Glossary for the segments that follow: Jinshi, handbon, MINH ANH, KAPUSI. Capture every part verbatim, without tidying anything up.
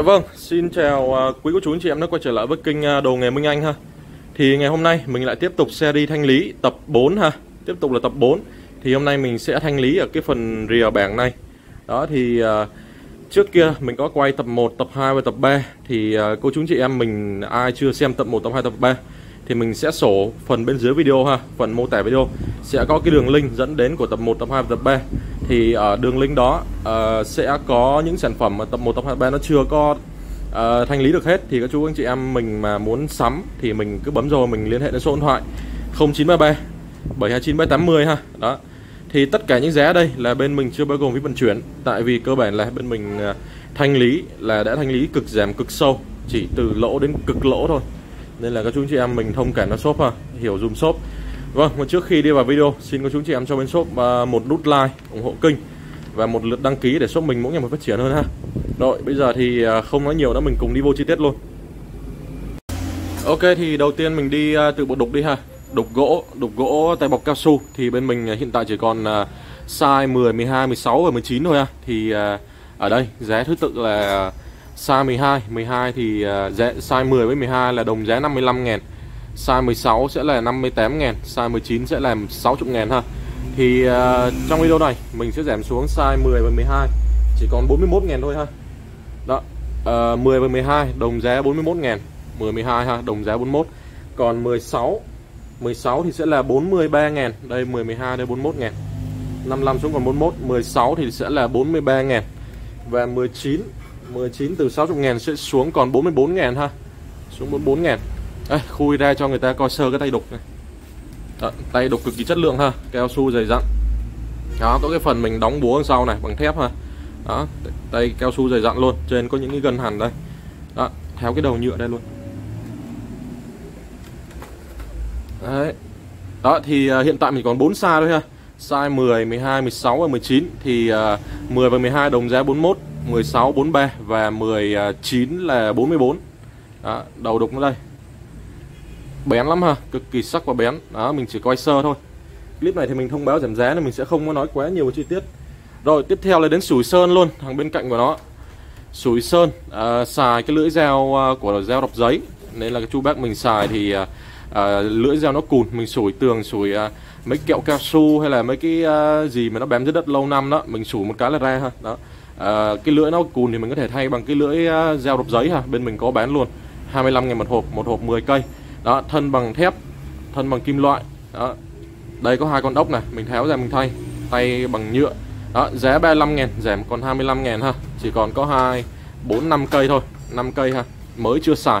Dạ vâng, xin chào quý cô chú anh chị em đã quay trở lại với kênh Đồ Nghề Minh Anh ha. Thì ngày hôm nay mình lại tiếp tục series thanh lý tập bốn ha. Tiếp tục là tập bốn. Thì hôm nay mình sẽ thanh lý ở cái phần rìa bảng này. Đó thì trước kia mình có quay tập một, tập hai và tập ba. Thì cô chú anh chị em mình ai chưa xem tập một, tập hai, tập ba thì mình sẽ sổ phần bên dưới video ha, phần mô tả video sẽ có cái đường link dẫn đến của tập một, tập hai và tập ba. Thì ở đường link đó uh, sẽ có những sản phẩm mà tập một, tập hai, tập ba nó chưa có uh, thanh lý được hết. Thì các chú anh chị em mình mà muốn sắm thì mình cứ bấm rồi mình liên hệ đến số điện thoại không chín ba ba bảy hai chín bảy tám không ha. Đó. Thì tất cả những giá đây là bên mình chưa bao gồm phí vận chuyển. Tại vì cơ bản là bên mình uh, thanh lý là đã thanh lý cực giảm cực sâu, chỉ từ lỗ đến cực lỗ thôi. Nên là các chú anh chị em mình thông cảm cho shop ha, hiểu dùm shop. Vâng, và trước khi đi vào video, xin các chú anh chị em cho bên shop một nút like ủng hộ kênh và một lượt đăng ký để shop mình mỗi ngày một phát triển hơn ha. Rồi, bây giờ thì không nói nhiều nữa, mình cùng đi vô chi tiết luôn. Ok, thì đầu tiên mình đi từ bộ đục đi ha. Đục gỗ, đục gỗ tay bọc cao su thì bên mình hiện tại chỉ còn size mười, mười hai, mười sáu và mười chín thôi ha. Thì ở đây giá thứ tự là size mười hai, mười hai thì size mười với mười hai là đồng giá năm mươi lăm nghìn. Size mười sáu sẽ là năm mươi tám nghìn, size mười chín sẽ là sáu mươi nghìn ha. Thì uh, trong video này mình sẽ giảm xuống size mười và mười hai chỉ còn bốn mươi mốt nghìn thôi ha. Đó, uh, mười và mười hai đồng giá bốn mươi mốt nghìn, mười mười hai ha, đồng giá bốn mươi mốt. Còn mười sáu, mười sáu thì sẽ là bốn mươi ba nghìn, đây mười mười hai đây bốn mươi mốt nghìn. năm mươi lăm xuống còn bốn mươi mốt, mười sáu thì sẽ là bốn mươi ba nghìn và mười chín, mười chín từ sáu mươi nghìn sẽ xuống còn bốn mươi bốn nghìn ha. Xuống bốn mươi bốn nghìn. Đây, khui ra cho người ta coi sơ cái tay đục này. Đó, tay đục cực kỳ chất lượng ha, cao su dày dặn. Đó, có cái phần mình đóng búa đằng sau này bằng thép ha. Đó, tay cao su dày dặn luôn, trên có những cái gân hàn đây. Đó, tháo cái đầu nhựa đây luôn. Đấy. Đó thì uh, hiện tại mình còn bốn size thôi ha. Size mười, mười hai, mười sáu và mười chín thì uh, mười và mười hai đồng giá bốn mươi mốt, mười sáu bốn mươi ba và mười chín là bốn mươi bốn. Đó, đầu đục nó đây. Bén lắm ha, cực kỳ sắc và bén. Đó, mình chỉ quay sơ thôi. Clip này thì mình thông báo giảm giá nên mình sẽ không có nói quá nhiều chi tiết. Rồi, tiếp theo là đến sủi sơn luôn, thằng bên cạnh của nó. Sủi sơn à, xài cái lưỡi dao của dao đọc giấy. Nên là cái chú bác mình xài thì à, lưỡi dao nó cùn, mình sủi tường, sủi à, mấy kẹo cao su hay là mấy cái à, gì mà nó bám dưới đất lâu năm đó, mình sủi một cái là ra ha. Đó. À, cái lưỡi nó cùn thì mình có thể thay bằng cái lưỡi à, dao đọc giấy ha, bên mình có bán luôn. hai mươi lăm nghìn một hộp, một hộp mười cây. Đó, thân bằng thép, thân bằng kim loại. Đó. Đây có hai con ốc này, mình tháo ra mình thay, thay bằng nhựa. Đó, giá ba mươi lăm nghìn, giảm còn hai mươi lăm nghìn ha. Chỉ còn có hai, bốn, năm cây thôi, năm cây ha, mới chưa xài.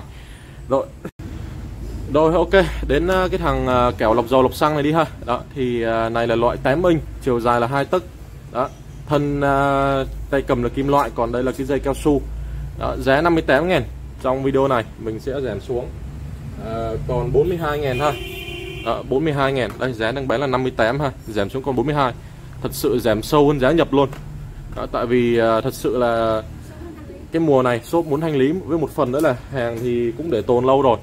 Rồi. Rồi ok, đến cái thằng kẻo lọc dầu lọc xăng này đi ha. Đó, thì này là loại tám inch, chiều dài là hai tấc. Đó, thân tay cầm là kim loại, còn đây là cái dây cao su. Đó, giá năm mươi tám nghìn. Trong video này mình sẽ giảm xuống à, còn bốn mươi hai nghìn ha. Đó, bốn mươi hai nghìn. Đây giá đang bán là năm mươi tám ha, giảm xuống còn bốn mươi hai. Thật sự giảm sâu hơn giá nhập luôn. Đó, tại vì à, thật sự là cái mùa này shop muốn thanh lý với một phần nữa là hàng thì cũng để tồn lâu rồi.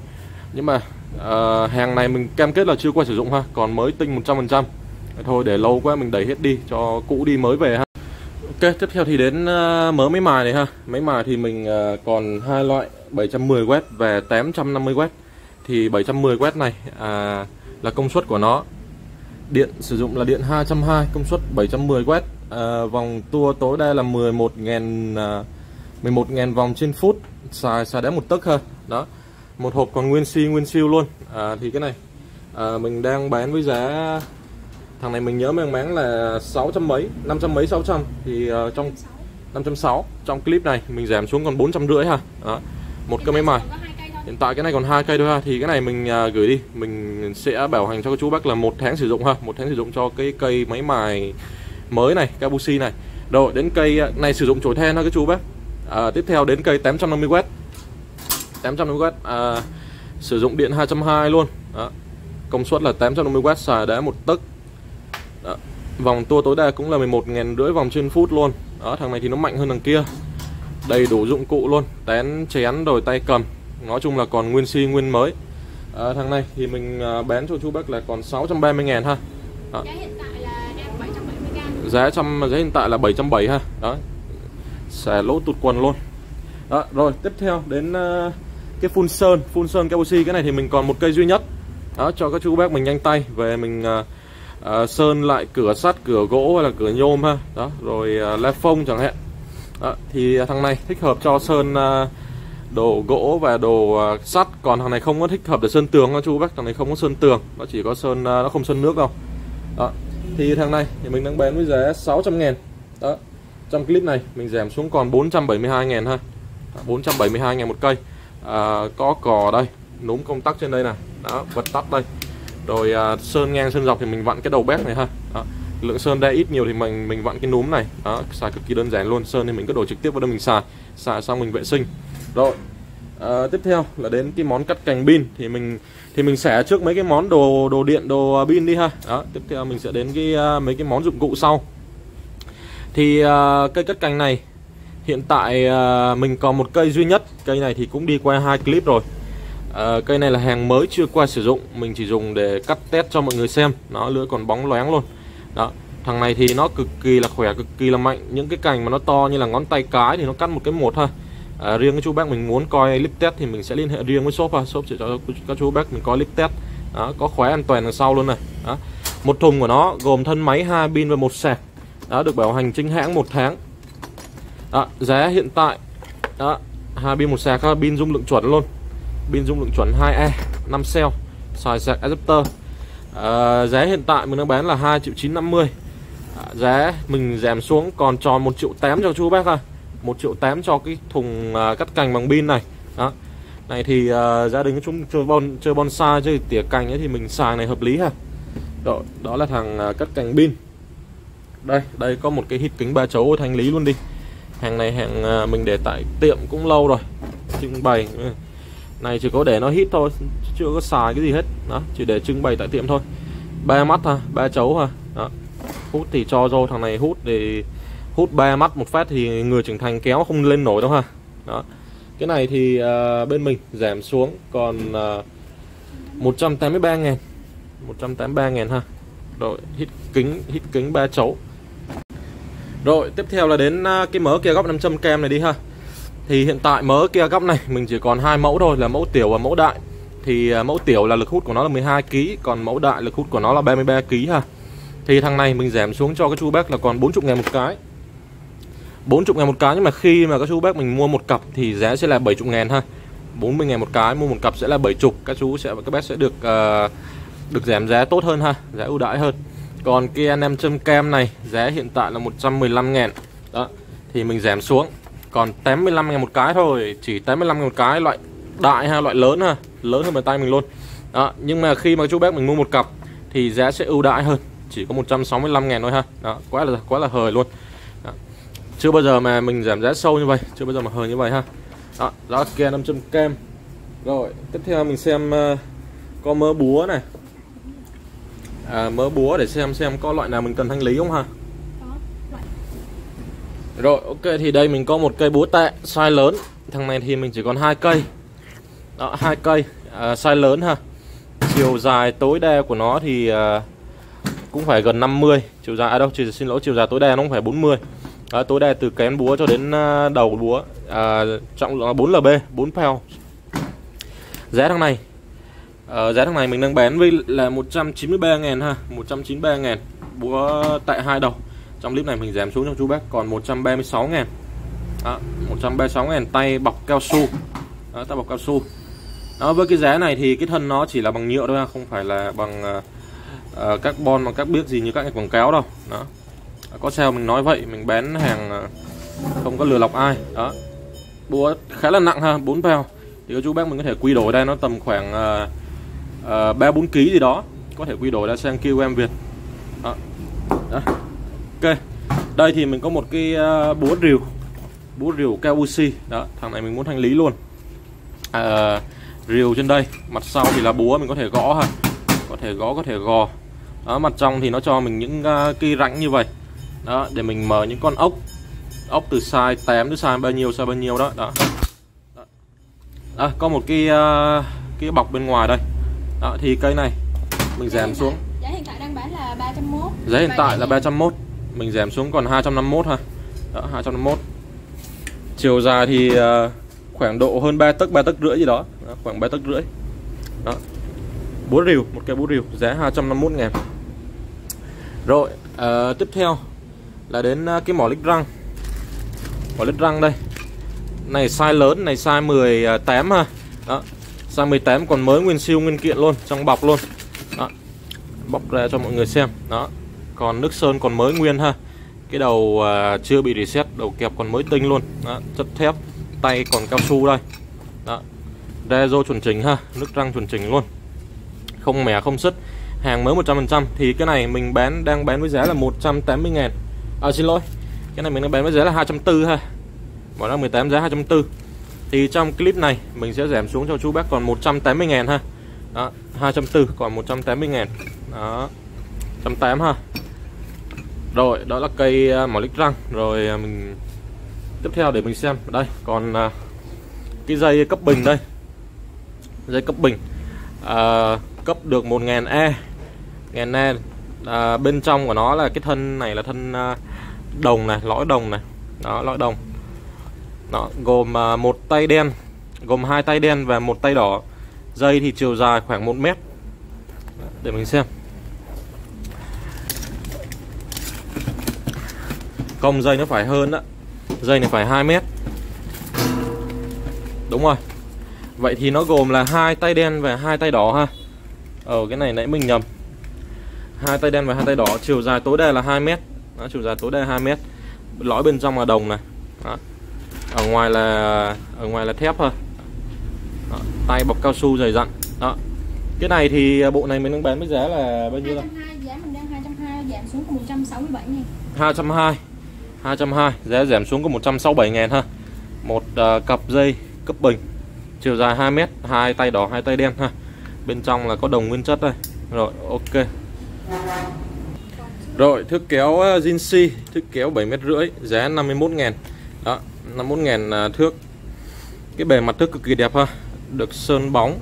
Nhưng mà à, hàng này mình cam kết là chưa qua sử dụng ha, còn mới tinh một trăm phần trăm. Thôi để lâu quá mình đẩy hết đi cho cũ đi mới về ha. Ok, tiếp theo thì đến uh, mớ máy mài này ha. Máy mài thì mình uh, còn hai loại bảy trăm mười oát và tám trăm năm mươi oát. Thì bảy trăm mười oát này à, là công suất của nó. Điện sử dụng là điện hai trăm hai mươi, công suất bảy trăm mười oát. À, vòng tua tối đa là mười một nghìn uh, vòng trên phút. Xài xài đá một tấc ha. Đó. Một hộp còn nguyên si nguyên siêu luôn. À, thì cái này à, mình đang bán với giá thằng này mình nhớ mang máng là sáu trăm mấy, năm trăm mấy, sáu trăm thì uh, trong năm trăm sáu mươi. Trong clip này mình giảm xuống còn bốn trăm rưỡi ha. Đó. Một cây máy mài. Hiện tại cái này còn hai cây thôi ha. Thì cái này mình uh, gửi đi, mình sẽ bảo hành cho các chú bác là một tháng sử dụng ha, một tháng sử dụng cho cái cây máy mài mới này, Kapusi này. Rồi đến cây uh, này sử dụng chổi then ha các chú bác. Uh, tiếp theo đến cây tám trăm năm mươi oát. tám trăm năm mươi oát uh, sử dụng điện hai trăm hai mươi luôn. Đó. Công suất là tám trăm năm mươi oát, xài đá một tấc. Đó. Vòng tua tối đa cũng là mười một nghìn rưỡi vòng trên phút luôn. Đó, thằng này thì nó mạnh hơn thằng kia. Đầy đủ dụng cụ luôn, tén chén rồi tay cầm. Nói chung là còn nguyên si nguyên mới. à, Thằng này thì mình bán cho chú bác là còn sáu trăm ba mươi nghìn ha. Đó. Giá hiện tại là bảy trăm bảy mươi nghìn. Giá, trong, giá hiện tại là bảy trăm bảy mươi ha. Đó. Xẻ lỗ tụt quần luôn. Đó, rồi tiếp theo đến uh, cái phun sơn, phun sơn Kapusi. Cái này thì mình còn một cây duy nhất. Đó, cho các chú bác mình nhanh tay về mình uh, uh, sơn lại cửa sắt, cửa gỗ hay là cửa nhôm ha. Đó, rồi uh, la phông chẳng hạn. Đó, thì thằng này thích hợp cho sơn uh, đồ gỗ và đồ sắt, còn thằng này không có thích hợp để sơn tường các chú bác, thằng này không có sơn tường, nó chỉ có sơn, nó không sơn nước đâu. Đó. Thì thằng này thì mình đang bán với giá sáu trăm ngàn. Đó. Trong clip này mình giảm xuống còn bốn trăm bảy mươi hai ngàn ha. bốn trăm bảy mươi hai ngàn một cây. À, có cò đây, núm công tắc trên đây nè. Đó, bật tắt đây. Rồi à, sơn ngang sơn dọc thì mình vặn cái đầu bếp này ha. Đó. Lượng sơn đa ít nhiều thì mình mình vặn cái núm này. Đó, xài cực kỳ đơn giản luôn, sơn thì mình cứ đổ trực tiếp vào đây mình xài. Xài xong mình vệ sinh. Rồi à, tiếp theo là đến cái món cắt cành pin. Thì mình thì mình sẽ trước mấy cái món đồ đồ điện, đồ pin đi ha. Đó, tiếp theo mình sẽ đến cái mấy cái món dụng cụ sau. Thì à, cây cắt cành này hiện tại à, mình còn một cây duy nhất. Cây này thì cũng đi qua hai clip rồi. à, Cây này là hàng mới chưa qua sử dụng, mình chỉ dùng để cắt test cho mọi người xem. Nó lưỡi còn bóng loáng luôn. Đó, thằng này thì nó cực kỳ là khỏe, cực kỳ là mạnh. Những cái cành mà nó to như là ngón tay cái thì nó cắt một cái một ha. À, riêng các chú bác mình muốn coi clip test thì mình sẽ liên hệ riêng với shop ha. Shop sẽ cho các chú bác mình coi clip test. Đó, có khóa an toàn đằng sau luôn này. Đó. Một thùng của nó gồm thân máy, hai pin và một sạc. Đó, được bảo hành chính hãng một tháng. Đó, giá hiện tại đó, hai pin một sạc, pin dung lượng chuẩn luôn. Pin dung lượng chuẩn hai A, năm xeo, xài sạc adapter. À, giá hiện tại mình đang bán là hai triệu chín trăm năm mươi. À, giá mình giảm xuống còn tròn một triệu tám cho chú bác ha. một triệu tám cho cái thùng uh, cắt cành bằng pin này. Đó. Này thì uh, gia đình của chúng chơi bon chơi bonsai, chơi tỉa cành ấy thì mình xài này hợp lý ha. Đó, đó là thằng uh, cắt cành pin. Đây, đây có một cái hít kính ba chấu thanh lý luôn đi. Hàng này hàng uh, mình để tại tiệm cũng lâu rồi. Trưng bày này chỉ có để nó hít thôi, chưa có xài cái gì hết. Đó, chỉ để trưng bày tại tiệm thôi. Ba mắt ha, ba chấu ha. Đó. Hút thì cho rồi, thằng này hút thì hút ba mắt một phát thì người trưởng thành kéo không lên nổi đâu ha. Đó. Cái này thì uh, bên mình giảm xuống còn uh, một trăm tám mươi ba ngàn. một trăm tám mươi ba ngàn ha. Rồi, hít kính, hít kính ba chấu. Rồi, tiếp theo là đến uh, cái mớ kia góc năm trăm kem này đi ha. Thì hiện tại mớ kia góc này mình chỉ còn hai mẫu thôi, là mẫu tiểu và mẫu đại. Thì uh, mẫu tiểu là lực hút của nó là mười hai ki lô gam, còn mẫu đại lực hút của nó là ba mươi ba ki lô gam ha. Thì thằng này mình giảm xuống cho các chú bác là còn bốn mươi ngàn một cái. bốn mươi ngàn một cái, nhưng mà khi mà các chú bác mình mua một cặp thì giá sẽ là bảy mươi ngàn ha. bốn mươi ngàn một cái, mua một cặp sẽ là bảy mươi. Các chú sẽ các bác sẽ được uh, được giảm giá tốt hơn ha, giá ưu đãi hơn. Còn kia năm trăm gram này giá hiện tại là một trăm mười lăm ngàn. Đó. Thì mình giảm xuống còn tám mươi lăm ngàn một cái thôi, chỉ tám mươi lăm ngàn một cái, loại đại ha, loại lớn ha, lớn hơn bàn tay mình luôn. Đó, nhưng mà khi mà các chú bác mình mua một cặp thì giá sẽ ưu đãi hơn, chỉ có một trăm sáu mươi lăm ngàn thôi ha. Đó, quá là quá là hời luôn. Chưa bao giờ mà mình giảm giá sâu như vậy, chưa bao giờ mà hời như vậy ha. Đó, đó kia năm trăm gram. Rồi, tiếp theo mình xem uh, có mớ búa này. À, mớ búa để xem xem có loại nào mình cần thanh lý không ha. Rồi, ok, thì đây mình có một cây búa tạ size lớn. Thằng này thì mình chỉ còn hai cây. Đó, hai cây uh, size lớn ha. Chiều dài tối đa của nó thì uh, cũng phải gần năm mươi. Chiều dài à đâu, chỉ xin lỗi, chiều dài tối đa nó cũng phải bốn mươi. Đó, tối đa từ kén búa cho đến đầu búa. à, Trọng lượng là bốn lb, bốn pound. Giá thằng này à, giá thằng này mình đang bán với là một trăm chín mươi ba ngàn ha. Một trăm chín mươi ba ngàn. Búa tại hai đầu. Trong clip này mình giảm xuống cho chú bác còn một trăm ba mươi sáu ngàn. Đó, một trăm ba mươi sáu ngàn. Tay bọc cao su. Đó, tay bọc cao su. Đó, với cái giá này thì cái thân nó chỉ là bằng nhựa thôi ha. Không phải là bằng uh, carbon bằng các biếc gì như các cái quảng cáo đâu. Đó, có sao mình nói vậy, mình bán hàng không có lừa lọc ai. Đó, búa khá là nặng ha, bốn pound. Thì các chú bác mình có thể quy đổi ra nó tầm khoảng ba bốn ki lô gam gì đó, có thể quy đổi ra sang kg Việt. Đó. Đó. Ok, đây thì mình có một cái búa rìu, búa rìu Kapusi. Đó, thằng này mình muốn thanh lý luôn. à, Rìu trên đây, mặt sau thì là búa mình có thể gõ ha, có thể gõ, có thể gò. Đó, mặt trong thì nó cho mình những cái rãnh như vậy. Đó, để mình mở những con ốc. Ốc từ size tám đến size bao nhiêu, size bao nhiêu đó. Đó. Đó. Đó, có một cái uh, cái bọc bên ngoài đây. Đó, thì cây này mình giá giảm xuống. Giá hiện tại đang bán là ba trăm mốt. Giá hiện tại là ba trăm mốt. Mình giảm xuống còn hai trăm năm mươi mốt ha. Đó, hai trăm năm mươi mốt. Chiều dài thì khoảng độ hơn ba tấc, ba tấc rưỡi gì đó, đó khoảng ba tấc rưỡi đó. Búa rìu, một cái búa rìu giá hai trăm năm mươi mốt ngàn. Rồi à, tiếp theo là đến cái mỏ lít răng. Mỏ lít răng đây, này size lớn, này size mười tám ha. Đó, size mười tám còn mới nguyên siêu nguyên kiện luôn, trong bọc luôn. Đó, bóc ra cho mọi người xem. Đó, còn nước sơn còn mới nguyên ha. Cái đầu à, chưa bị reset, đầu kẹp còn mới tinh luôn. Đó, chất thép, tay còn cao su đây. Đó, rezo chuẩn chỉnh ha, nước răng chuẩn chỉnh luôn, không mẻ không sứt, hàng mới một trăm phần trăm. Thì cái này mình bán đang bán với giá là một trăm tám mươi ngàn. À xin lỗi, cái này mình đang bán với giá là hai trăm bốn mươi ha. Mỏ răng mười tám giá hai trăm bốn mươi. Thì trong clip này mình sẽ giảm xuống cho chú bác còn một trăm tám mươi ngàn ha. Đó, hai trăm bốn mươi còn một trăm tám mươi ngàn. Đó, một trăm tám mươi ha. Rồi, đó là cây mỏ lít răng. Rồi mình tiếp theo để mình xem. Đây, còn cái dây cấp bình đây. Dây cấp bình à, cấp được một ngàn A. một ngàn A à, bên trong của nó là cái thân này là thân đồng này, lõi đồng này. Đó, lõi đồng. Đó, gồm một tay đen, gồm hai tay đen và một tay đỏ. Dây thì chiều dài khoảng một mét. Để mình xem. Cong dây nó phải hơn đó. Dây này phải hai mét. Đúng rồi. Vậy thì nó gồm là hai tay đen và hai tay đỏ ha. Ờ cái này nãy mình nhầm. Hai tay đen và hai tay đỏ, chiều dài tối đa là hai mét. Đó, chiều dài tối đa hai mét. Lõi bên trong là đồng này. Đó. Ở ngoài là ở ngoài là thép thôi. Đó, tay bọc cao su dày dặn. Đó. Cái này thì bộ này mình đang bán với giá là bao nhiêu đây? Giá mình đang hai trăm hai mươi, giảm xuống còn một trăm sáu mươi bảy ngàn. hai trăm hai mươi, hai trăm hai mươi, giá giảm xuống còn một trăm sáu mươi bảy ngàn ha. Một uh, cặp dây cấp bình, chiều dài hai mét, hai tay đỏ, hai tay đen ha. Bên trong là có đồng nguyên chất đây. Rồi, ok. Rồi, thước kéo uh, Jinshi, thước kéo bảy mét rưỡi, giá năm mươi mốt ngàn. Đó, năm mươi mốt ngàn thước. Cái bề mặt thước cực kỳ đẹp ha, được sơn bóng,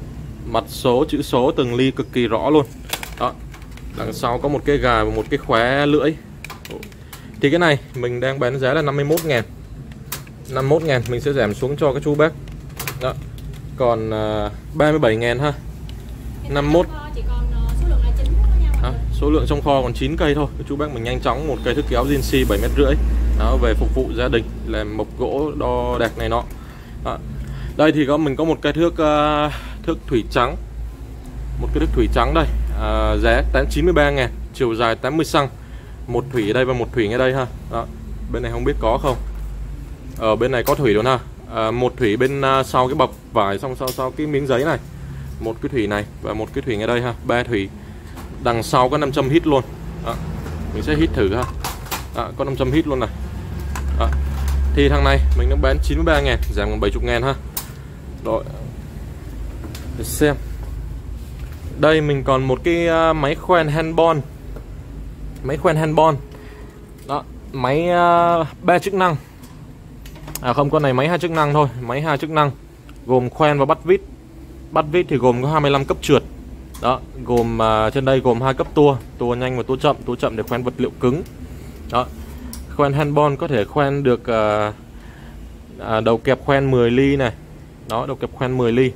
mặt số chữ số từng ly cực kỳ rõ luôn. Đó, đằng sau có một cái gà và một cái khóa lưỡi. Thì cái này mình đang bán giá là năm mươi mốt ngàn. năm mươi mốt ngàn mình sẽ giảm xuống cho các chú bác. Đó, còn uh, ba mươi bảy ngàn ha. năm mươi mốt. Chỉ còn số lượng là chín thôi. Số lượng trong kho còn chín cây thôi. Các chú bác mình nhanh chóng một cây thước kéo Jinshi bảy mét rưỡi. Đó, về phục vụ gia đình làm mộc gỗ đo đạc này nọ. Đó. Đây thì có mình có một cái thước uh, thước thủy trắng, một cái thước thủy trắng đây, uh, giá tám trăm chín mươi ba ngàn, chiều dài tám mươi xăng-ti-mét, một thủy ở đây và một thủy ngay đây ha. Đó. Bên này không biết có không, ở bên này có thủy luôn ha. Uh, một thủy bên uh, sau cái bọc vải, xong sau sau cái miếng giấy này, một cái thủy này và một cái thủy ngay đây ha. Ba thủy, đằng sau có năm trăm hít luôn. Đó. Mình sẽ hít thử ha. Đó. Có năm trăm hít luôn này. À, thì thằng này mình đang bán chín mươi ba ngàn, giảm còn bảy mươi ngàn ha. Rồi, để xem. Đây mình còn một cái uh, máy khoan handbon. Máy khoan handbon. Đó, máy uh, ba chức năng. À không, con này máy hai chức năng thôi. Máy hai chức năng gồm khoan và bắt vít. Bắt vít thì gồm có hai mươi lăm cấp trượt. Đó, gồm uh, trên đây gồm hai cấp tua, tua nhanh và tua chậm. Tua chậm để khoan vật liệu cứng. Đó. Khoan handbon có thể khoan được à, à, đầu kẹp khoan mười ly này. Đó, đầu kẹp khoan mười ly.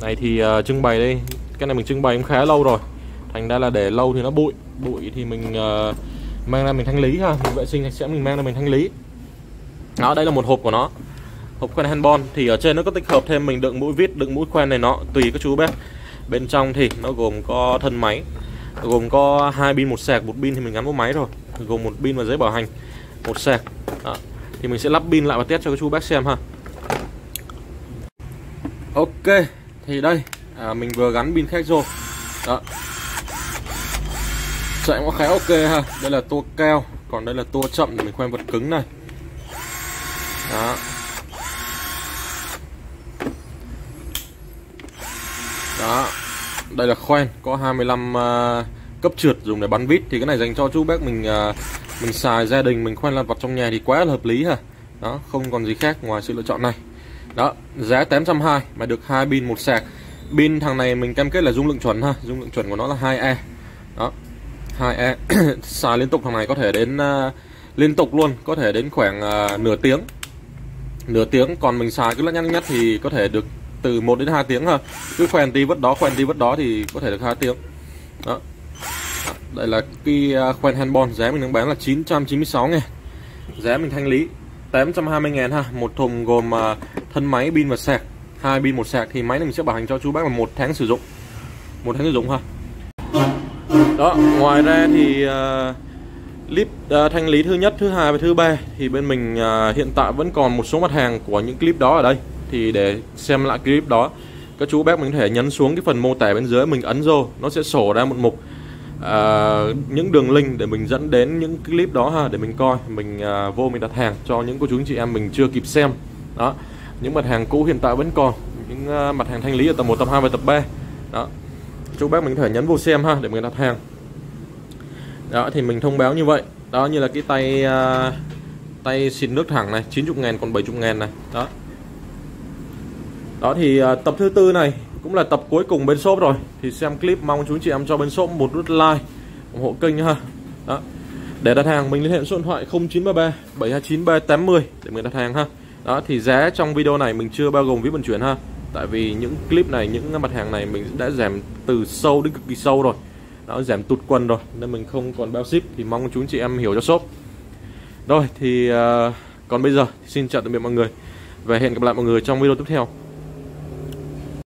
Này thì à, trưng bày đây. Cái này mình trưng bày cũng khá lâu rồi. Thành ra là để lâu thì nó bụi. Bụi thì mình à, mang ra mình thanh lý ha. Mình vệ sinh sẽ mình mang ra mình thanh lý. Đó, đây là một hộp của nó. Hộp khoan handbon thì ở trên nó có tích hợp thêm mình đựng mũi vít, đựng mũi khoan này nọ, tùy các chú bác. Bên trong thì nó gồm có thân máy, gồm có hai pin một sạc, một pin thì mình gắn vào máy rồi, gồm một pin và giấy bảo hành, một sạc. Đó. Thì mình sẽ lắp pin lại và test cho các chú bác xem ha. Ok, thì đây à, mình vừa gắn pin khác vô. Đó, chạy cũng khá ok ha. Đây là tua cao, còn đây là tua chậm để mình khoan vật cứng này. Đó. Đó, đây là khoan có hai mươi lăm uh, cấp trượt dùng để bắn vít. Thì cái này dành cho chú bác mình uh, mình xài gia đình, mình khoan lặt vặt trong nhà thì quá là hợp lý ha. Đó, không còn gì khác ngoài sự lựa chọn này. Đó, giá tám trăm hai mươi mà được hai pin một sạc. Pin thằng này mình cam kết là dung lượng chuẩn ha, dung lượng chuẩn của nó là hai A. Đó, hai A. Xài liên tục thằng này có thể đến uh, liên tục luôn, có thể đến khoảng uh, nửa tiếng. nửa tiếng. Còn mình xài cứ lắc nhắc nhắc thì có thể được từ một đến hai tiếng ha. Cứ khoen tí vất đó, khoen tí vất đó thì có thể được hai tiếng. Đó. Đây là cái khoen handball, giá mình đang bán là chín trăm chín mươi sáu ngàn. Giá mình thanh lý tám trăm hai mươi ngàn ha. Một thùng gồm thân máy, pin và sạc, hai pin một sạc thì máy này mình sẽ bảo hành cho chú bác là một tháng sử dụng. Một tháng sử dụng ha. Đó, ngoài ra thì uh, clip uh, thanh lý thứ nhất, thứ hai và thứ ba thì bên mình uh, hiện tại vẫn còn một số mặt hàng của những clip đó ở đây. Thì để xem lại clip đó, các chú bác mình có thể nhấn xuống cái phần mô tả bên dưới, mình ấn vô nó sẽ sổ ra một mục uh, những đường link để mình dẫn đến những clip đó ha, để mình coi, mình uh, vô mình đặt hàng cho những cô chú anh chị em mình chưa kịp xem. Đó, những mặt hàng cũ hiện tại vẫn còn, những uh, mặt hàng thanh lý ở tập một, tập hai và tập ba. Đó, chú bác mình có thể nhấn vô xem ha để mình đặt hàng. Đó thì mình thông báo như vậy. Đó, như là cái tay uh, tay xịt nước thẳng này chín mươi ngàn còn bảy mươi ngàn này. Đó. Đó thì uh, tập thứ tư này cũng là tập cuối cùng bên shop rồi. Thì xem clip mong chú chị em cho bên shop một nút like ủng hộ kênh ha. Đó. Để đặt hàng mình liên hệ số điện thoại không chín ba ba bảy hai chín ba tám không để mình đặt hàng ha. Đó thì giá trong video này mình chưa bao gồm phí vận chuyển ha. Tại vì những clip này, những mặt hàng này mình đã giảm từ sâu đến cực kỳ sâu rồi. Nó giảm tụt quần rồi nên mình không còn bao ship, thì mong chú chị em hiểu cho shop. Rồi thì uh, còn bây giờ xin chào tạm biệt mọi người và hẹn gặp lại mọi người trong video tiếp theo.